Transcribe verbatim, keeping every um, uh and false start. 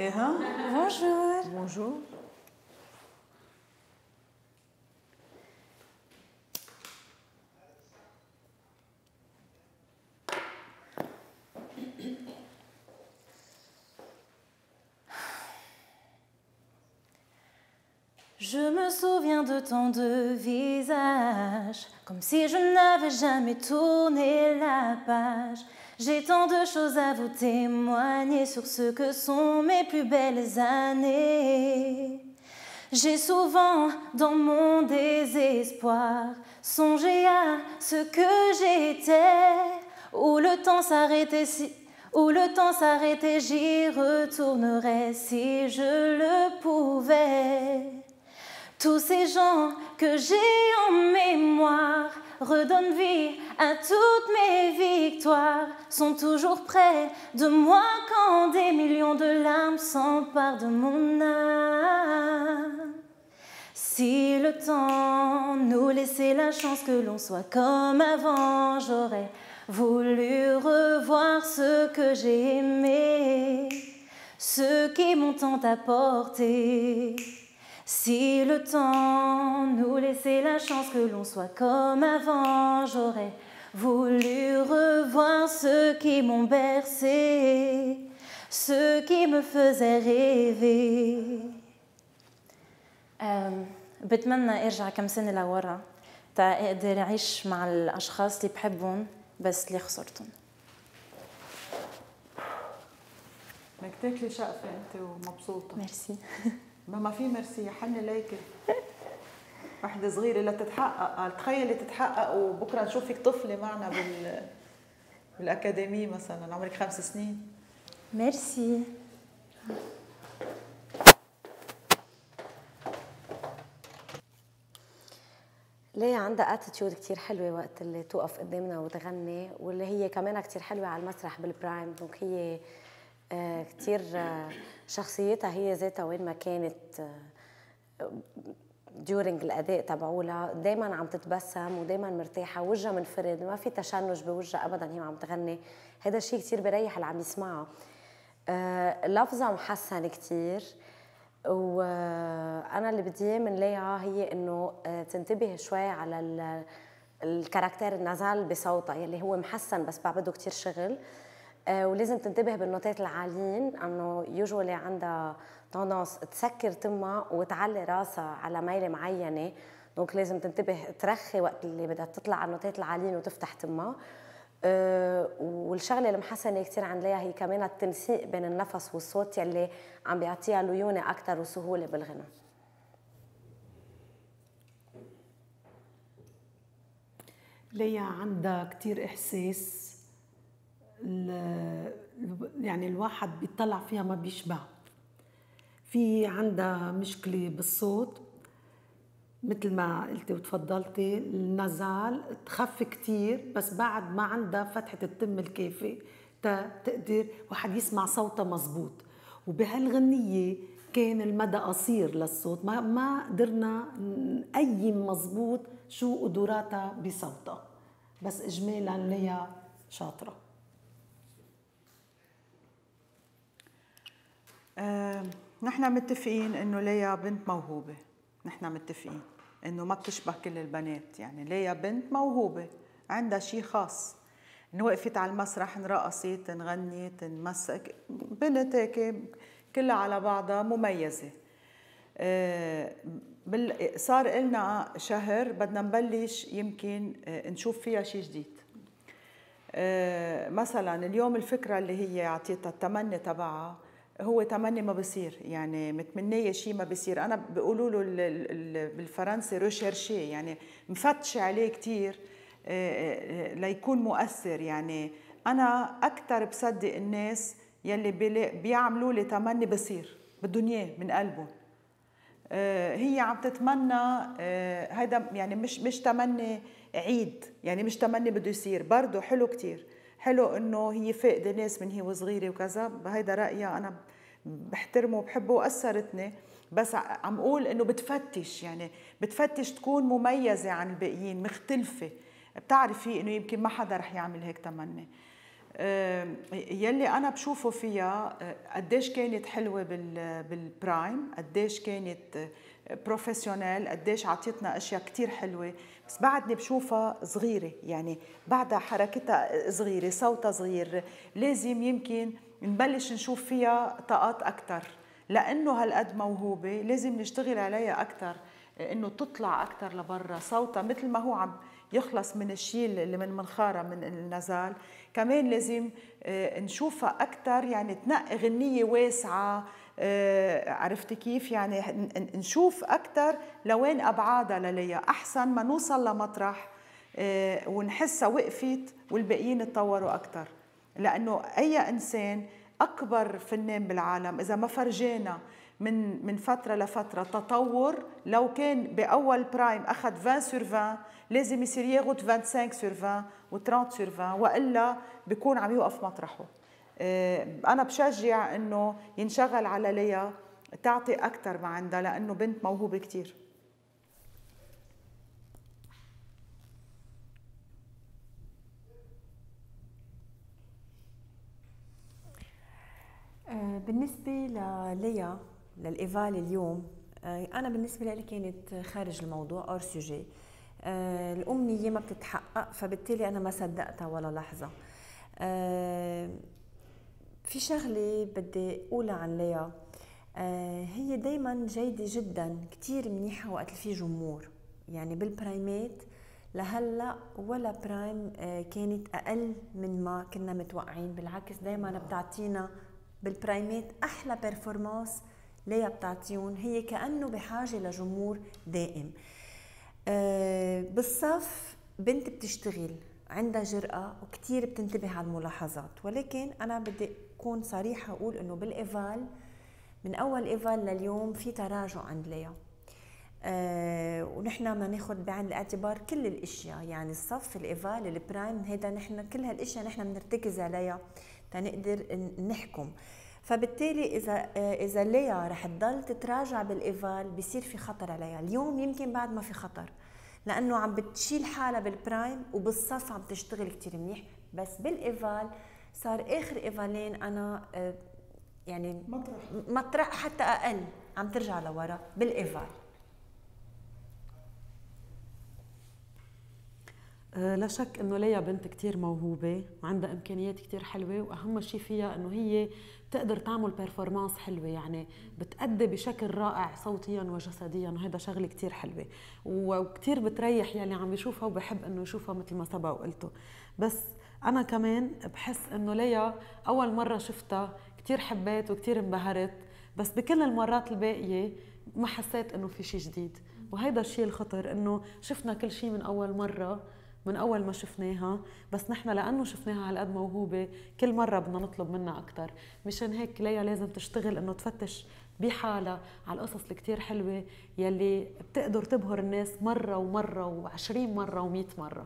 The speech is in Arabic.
إيها. بونجور. بونجور. Je me souviens de tant de visages, comme si je n'avais jamais tourné la page. J'ai tant de choses à vous témoigner sur ce que sont mes plus belles années. J'ai souvent, dans mon désespoir, songé à ce que j'étais, où le temps s'arrêtait si... Où le temps s'arrêtait, j'y retournerais si je le pouvais. Tous ces gens que j'ai en mémoire redonnent vie à toutes mes victoires, sont toujours près de moi quand des millions de larmes s'emparent de mon âme. Si le temps nous laissait la chance que l'on soit comme avant, j'aurais voulu revoir ce que j'ai aimé, ce qui m'ont tant apporté. Si le temps nous laissait la chance que l'on soit comme avant, j'aurais voulu revoir ceux qui m'ont bercé, ceux qui me faisaient rêver. بتمنى ارجع كم سنة لورا تا اقدر اعيش مع الاشخاص اللي بحبهم بس اللي خسرتهم. انك تاكلي شقفة انت ومبسوطة. ميرسي. ما في مرسي حني ليكي وحده صغيره لتتحقق، قال تخيلي تتحقق وبكره نشوفك طفله معنا بال بالاكاديميه مثلا عمرك خمس سنين. ميرسي. ليا عندها اتيتيود كثير حلوه وقت اللي توقف قدامنا وتغني، واللي هي كمان كثير حلوه على المسرح بالبرايم، هي كتير شخصيتها هي ذاتها وين ما كانت ديورينج الاداء تبعولها دائما عم تتبسم ودائما مرتاحه، وجهها منفرد ما في تشنج بوجهها ابدا هي عم تغني، هذا الشيء كتير بريح اللي عم يسمعها. لفظها محسن كتير، وانا اللي بدي اياه من ليا هي انه تنتبه شوي على الكاركتير النزال بصوتها يلي هو محسن بس بده كتير شغل، ولازم تنتبه بالنوتات العاليين انه يوجولي عندها تندنس تسكر تمها وتعلي راسها على ميله معينه، دونك لازم تنتبه ترخي وقت اللي بدها تطلع على النوتات العاليين وتفتح تمها. أه والشغله المحسنه كثير عند ليا هي كمان التنسيق بين النفس والصوت يلي عم بيعطيها ليونه اكثر وسهوله بالغنى. ليا عندها كثير احساس يعني الواحد بيطلع فيها ما بيشبع، في عندها مشكلة بالصوت مثل ما قلتي وتفضلتي، النزال تخف كتير بس بعد ما عندها فتحة التم الكافية تقدر واحد يسمع صوتها مزبوط، وبهالغنية كان المدى قصير للصوت ما ما قدرنا نقيم مزبوط شو قدراتها بصوتها، بس إجمالا ليا شاطرة. أه، نحن متفقين انه ليا بنت موهوبه، نحن متفقين انه ما بتشبه كل البنات، يعني ليا بنت موهوبه عندها شيء خاص، انه وقفت على المسرح انرقصت انغنت انمسك، بنت هيك كلها على بعضها مميزه. أه، صار لنا شهر بدنا نبلش يمكن نشوف فيها شيء جديد. أه، مثلا اليوم الفكره اللي هي اعطيتها التمني تبعها هو تمني ما بصير، يعني متمنيه شيء ما بصير، انا بيقولوا له بالفرنسي ريشيرشي، يعني مفتشه عليه كثير ليكون مؤثر، يعني انا اكثر بصدق الناس يلي بيعملوا لي تمني بصير بدهم اياه من قلبهم. هي عم تتمنى هذا، يعني مش مش تمني عيد، يعني مش تمني بده يصير، برضه حلو كثير، حلو انه هي فاقده ناس من هي وصغيره وكذا، هيدا رايها انا بحترمه وبحبه واثرتني، بس عم اقول انه بتفتش، يعني بتفتش تكون مميزه عن الباقيين مختلفه، بتعرفي انه يمكن ما حدا رح يعمل هيك تمني. يلي أنا بشوفه فيها قديش كانت حلوة بالبرايم، قديش كانت بروفيسيونال، قديش عطيتنا أشياء كتير حلوة، بس بعدني بشوفها صغيرة، يعني بعدها حركتها صغيرة، صوتها صغير، لازم يمكن نبلش نشوف فيها طاقات أكتر، لأنه هالقد موهوبة لازم نشتغل عليها أكتر، إنه تطلع أكتر لبرا، صوتها مثل ما هو عم يخلص من الشيء اللي من منخارة من النزال، كمان لازم نشوفها أكتر، يعني تنقي غنية واسعة، عرفتي كيف؟ يعني نشوف أكتر لوين أبعادها لليا، أحسن ما نوصل لمطرح ونحسها وقفت والباقيين اتطوروا أكتر، لأنه أي إنسان أكبر فنان بالعالم إذا ما فرجينا من من فترة لفترة تطور، لو كان بأول برايم أخذ عشرة سور عشرة لازم يصير ياخد خمسة وعشرين سور عشرة وثلاثين سور عشرة، وإلا بيكون عم يوقف مطرحه. أنا بشجع إنه ينشغل على ليا، تعطي أكثر ما عندها، لأنه بنت موهوبة كتير. بالنسبة لليا للإيفال اليوم، أنا بالنسبة لي كانت خارج الموضوع أور سوجي، الأمنية ما بتتحقق، فبالتالي أنا ما صدقتها ولا لحظة. في شغلة بدي أقولها عن ليا، هي دايماً جيدة جداً، كتير منيحة وقت في جمهور، يعني بالبرايمات لهلا ولا برايم كانت أقل من ما كنا متوقعين، بالعكس دايماً بتعطينا بالبرايمات أحلى بيرفورمانس ليا بتعطيهم، هي كأنه بحاجة لجمهور دائم. أه بالصف بنت بتشتغل، عندها جرأة وكتير بتنتبه على الملاحظات، ولكن أنا بدي أكون صريحة أقول إنه بالإيفال من أول إيفال لليوم في تراجع عند ليا، أه ونحن ما ناخد بعين الاعتبار كل الأشياء، يعني الصف، الإيفال، البرايم، هيدا نحن كل هالأشياء نحن بنرتكز عليها تنقدر نحكم. فبالتالي إذا إذا ليا رح تضل تتراجع بالإيفال بصير في خطر عليها، اليوم يمكن بعد ما في خطر، لأنه عم بتشيل حالها بالبرايم وبالصف عم تشتغل كتير منيح، بس بالإيفال صار آخر إيفالين أنا يعني مطرح مطرح حتى أقل عم ترجع لورا بالإيفال. لا شك انه ليا بنت كتير موهوبه وعندها امكانيات كتير حلوه، واهم شيء فيها انه هي بتقدر تعمل بيرفورمانس حلوه، يعني بتأدي بشكل رائع صوتيا وجسديا، وهذا شغله كتير حلوه وكتير بتريح يلي عم يشوفها، وبحب انه يشوفها مثل ما سبق وقلته. بس انا كمان بحس انه ليا اول مره شفتها كتير حبيت وكتير انبهرت، بس بكل المرات الباقيه ما حسيت انه في شيء جديد، وهذا الشيء الخطر، انه شفنا كل شيء من اول مره، من أول ما شفناها، بس نحن لأنه شفناها هالقد موهوبة كل مرة بدنا نطلب منها أكثر، مشان هيك ليا لازم تشتغل إنه تفتش بحالها على القصص الكتير حلوة يلي بتقدر تبهر الناس مرة ومرة وعشرين مرة ومئة مرة.